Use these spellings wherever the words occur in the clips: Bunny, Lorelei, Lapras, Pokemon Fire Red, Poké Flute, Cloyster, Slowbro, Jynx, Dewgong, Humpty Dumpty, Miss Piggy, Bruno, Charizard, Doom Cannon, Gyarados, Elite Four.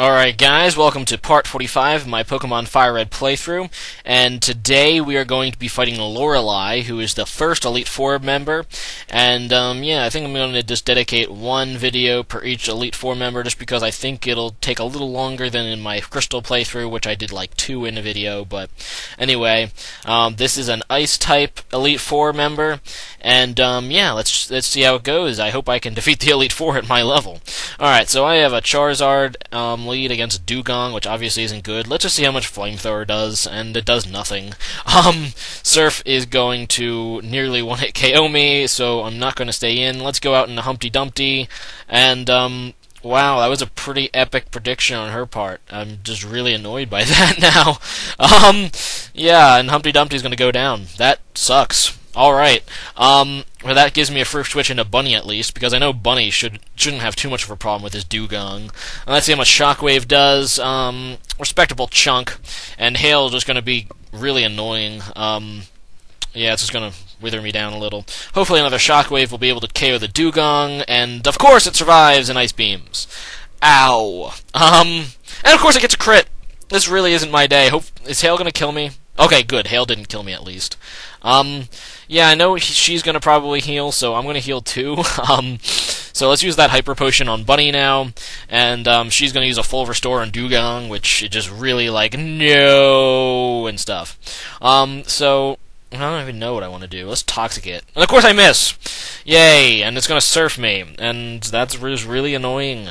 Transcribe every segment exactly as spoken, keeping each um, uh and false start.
Alright guys, welcome to part forty-five of my Pokemon Fire Red playthrough, and today we are going to be fighting Lorelei, who is the first Elite Four member, and um, yeah, I think I'm going to just dedicate one video per each Elite Four member, just because I think it'll take a little longer than in my Crystal playthrough, which I did like two in a video, but anyway, um, this is an Ice-type Elite Four member, and um, yeah, let's, let's see how it goes. I hope I can defeat the Elite Four at my level. Alright, so I have a Charizard, um, lead against Dewgong, which obviously isn't good. Let's just see how much Flamethrower does, and it does nothing. Um, Surf is going to nearly one-hit K O me, so I'm not going to stay in. Let's go out into Humpty Dumpty, and, um, wow, that was a pretty epic prediction on her part. I'm just really annoyed by that now. Um, yeah, and Humpty Dumpty's going to go down. That sucks. Alright, um, well that gives me a first switch into Bunny at least, because I know Bunny should, shouldn't have too much of a problem with his Dewgong. Uh, let's see how much Shockwave does, um, respectable chunk, and Hail's just gonna be really annoying, um, yeah, it's just gonna wither me down a little. Hopefully another Shockwave will be able to K O the Dewgong, and of course it survives in Ice Beams. Ow. Um, and of course it gets a crit! This really isn't my day. Hope, is Hail gonna kill me? Okay, good. Hail didn't kill me, at least. Um, yeah, I know she's gonna probably heal, so I'm gonna heal too. um, so let's use that Hyper Potion on Bunny now, and, um, she's gonna use a Full Restore on Dewgong, which it just really, like, no, and stuff. Um, so, I don't even know what I want to do. Let's Toxic it. And of course I miss! Yay! And it's gonna Surf me, and that's really annoying.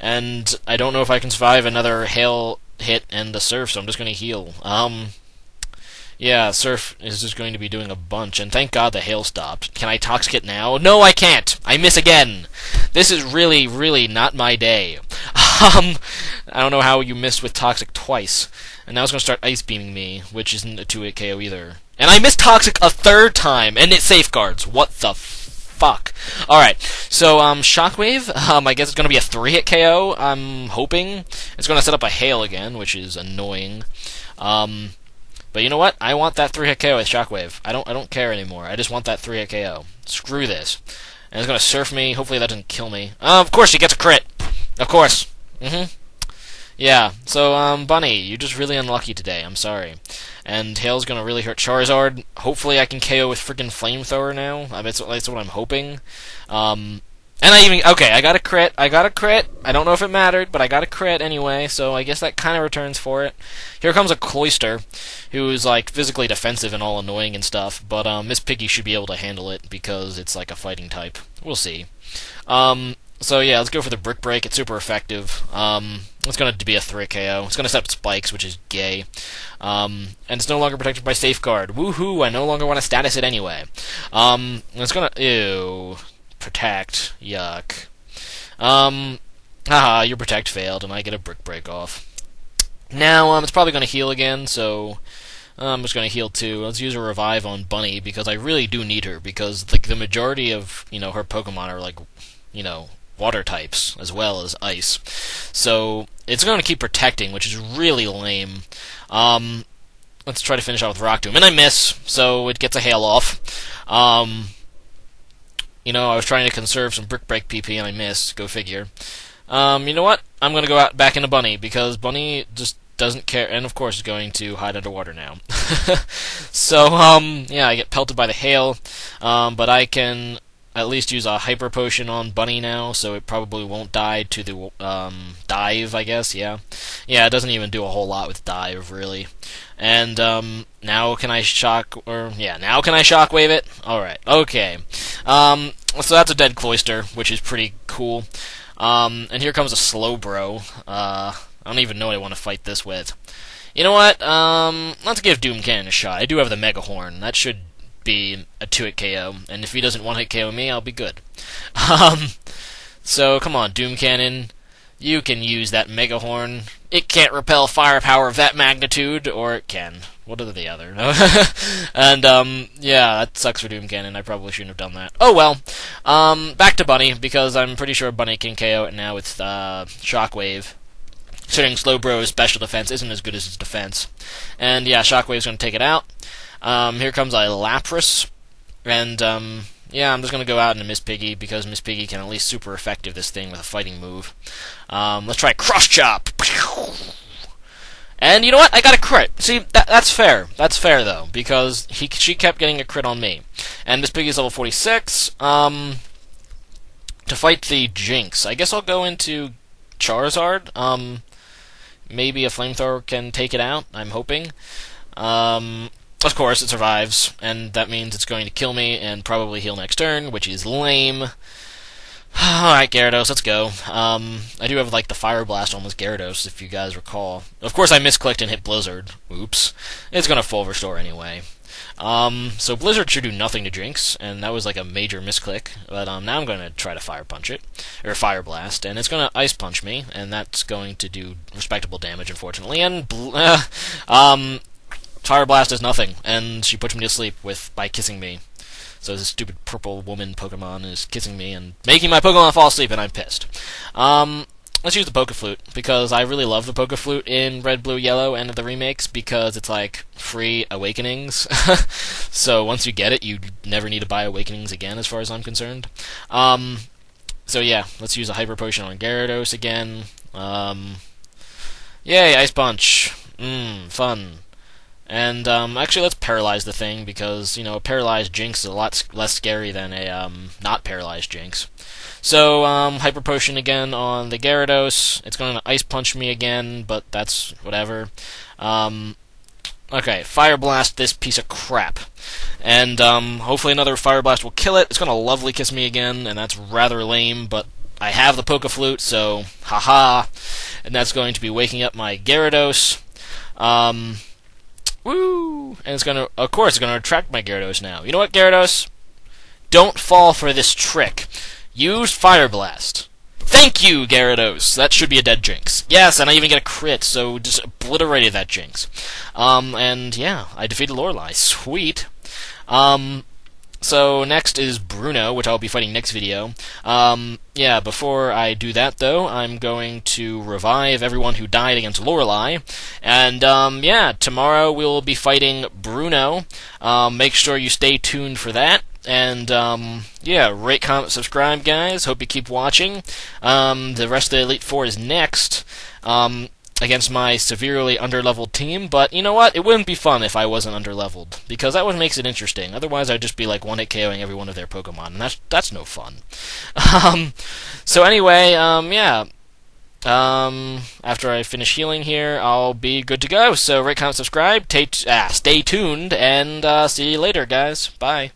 And I don't know if I can survive another Hail hit and the Surf, so I'm just gonna heal. Um... Yeah, Surf is just going to be doing a bunch, and thank God the Hail stopped. Can I Toxic it now? No, I can't! I miss again! This is really, really not my day. Um, I don't know how you missed with Toxic twice. And now it's gonna start Ice Beaming me, which isn't a two-hit K O either. And I missed Toxic a third time, and it safeguards! What the fuck? Alright, so, um, Shockwave, um, I guess it's gonna be a three-hit K O, I'm hoping. It's gonna set up a Hail again, which is annoying. Um... But you know what? I want that three-hit K O with Shockwave. I don't I don't care anymore. I just want that three-hit K O. Screw this. And it's gonna Surf me. Hopefully that doesn't kill me. Uh, of course she gets a crit! Of course. Mm-hmm. Yeah. So, um, Bunny, you're just really unlucky today. I'm sorry. And Hail's gonna really hurt Charizard. Hopefully I can K O with freaking Flamethrower now. I mean, that's, that's what I'm hoping. Um... And I even, okay, I got a crit, I got a crit, I don't know if it mattered, but I got a crit anyway, so I guess that kind of returns for it. Here comes a Cloyster, who's, like, physically defensive and all annoying and stuff, but, um, Miss Piggy should be able to handle it, because it's, like, a fighting type. We'll see. Um, so, yeah, let's go for the Brick Break, it's super effective. Um, it's gonna be a three K O. It's gonna set up Spikes, which is gay. Um, and it's no longer protected by Safeguard. Woohoo, I no longer want to status it anyway. Um, it's gonna, ew... Protect. Yuck. Um, haha, your Protect failed, and I get a Brick Break off. Now, um, it's probably going to heal again, so uh, I'm just going to heal too. Let's use a Revive on Bunny, because I really do need her, because, like, the majority of, you know, her Pokemon are, like, you know, water types, as well as ice. So, it's going to keep protecting, which is really lame. Um, let's try to finish off with Rock Doom. And I miss, so it gets a Hail off. Um... You know, I was trying to conserve some Brick Break P P and I missed. Go figure. Um, you know what? I'm gonna go out back into Bunny, because Bunny just doesn't care, and of course is going to hide underwater now. So, um, yeah, I get pelted by the Hail, um, but I can at least use a Hyper Potion on Bunny now, so it probably won't die to the, um, Dive, I guess, yeah. Yeah, it doesn't even do a whole lot with Dive, really. And, um, now can I shock, or, yeah, now can I Shockwave it? Alright, okay. Um, so that's a dead Cloyster, which is pretty cool. Um, and here comes a Slowbro. Uh, I don't even know what I want to fight this with. You know what, um, let's give Doom Cannon a shot. I do have the Mega Horn. That should be a two-hit K O, and if he doesn't one-hit K O me, I'll be good. Um, so, come on, Doom Cannon. You can use that Mega Horn. It can't repel firepower of that magnitude, or it can. What are the other? And, um, yeah, that sucks for Doom Cannon. I probably shouldn't have done that. Oh, well. Um, back to Bunny, because I'm pretty sure Bunny can K O it now with, uh, Shockwave. Considering Slowbro's special defense isn't as good as his defense. And, yeah, Shockwave's gonna take it out. Um, here comes a Lapras. And, um, yeah, I'm just going to go out into Miss Piggy, because Miss Piggy can at least super effective this thing with a fighting move. Um, let's try Crush Chop! And you know what? I got a crit. See, that, that's fair. That's fair, though, because he she kept getting a crit on me. And Miss Piggy's level forty-six. Um, to fight the Jynx, I guess I'll go into Charizard. Um, maybe a Flamethrower can take it out, I'm hoping. Um... Of course, it survives, and that means it's going to kill me and probably heal next turn, which is lame. Alright, Gyarados, let's go. Um, I do have, like, the Fire Blast on with Gyarados, if you guys recall. Of course, I misclicked and hit Blizzard. Oops. It's gonna full restore anyway. Um, so Blizzard should do nothing to Jynx, and that was, like, a major misclick. But um, now I'm gonna try to Fire Punch it, or Fire Blast, and it's gonna Ice Punch me, and that's going to do respectable damage, unfortunately, and... Bl uh, um... Fire Blast is nothing, and she puts me to sleep with by kissing me. So this stupid purple woman Pokemon is kissing me and making my Pokemon fall asleep, and I'm pissed. Um, let's use the Poké Flute, because I really love the Poké Flute in Red, Blue, Yellow, and the remakes, because it's like free Awakenings. So once you get it, you never need to buy Awakenings again, as far as I'm concerned. Um, so yeah, let's use a Hyper Potion on Gyarados again. Um, yay, Ice Punch. Mmm, fun. And, um, actually, let's paralyze the thing, because, you know, a paralyzed Jynx is a lot less scary than a, um, not paralyzed Jynx. So, um, Hyper Potion again on the Gyarados. It's going to Ice Punch me again, but that's whatever. Um, okay, Fire Blast this piece of crap. And, um, hopefully another Fire Blast will kill it. It's going to Lovely Kiss me again, and that's rather lame, but I have the Poké Flute, so, haha. And that's going to be waking up my Gyarados. Um... Woo! And it's gonna, of course, it's gonna attract my Gyarados now. You know what, Gyarados? Don't fall for this trick. Use Fire Blast. Thank you, Gyarados! That should be a dead Jynx. Yes, and I even get a crit, so just obliterated that Jynx. Um, and yeah, I defeated Lorelei. Sweet. Um, so next is Bruno, which I'll be fighting next video. Um, yeah, before I do that, though, I'm going to revive everyone who died against Lorelei. And, um, yeah, tomorrow we'll be fighting Bruno. Um, make sure you stay tuned for that. And, um, yeah, rate, comment, subscribe, guys. Hope you keep watching. Um, the rest of the Elite Four is next. Um... against my severely underleveled team, but you know what? It wouldn't be fun if I wasn't underleveled, because that what makes it interesting. Otherwise, I'd just be like one-hit KOing every one of their Pokemon, and that's that's no fun. Um, so anyway, um, yeah. Um, after I finish healing here, I'll be good to go. So rate, comment, subscribe, ah, stay tuned, and uh, see you later, guys. Bye.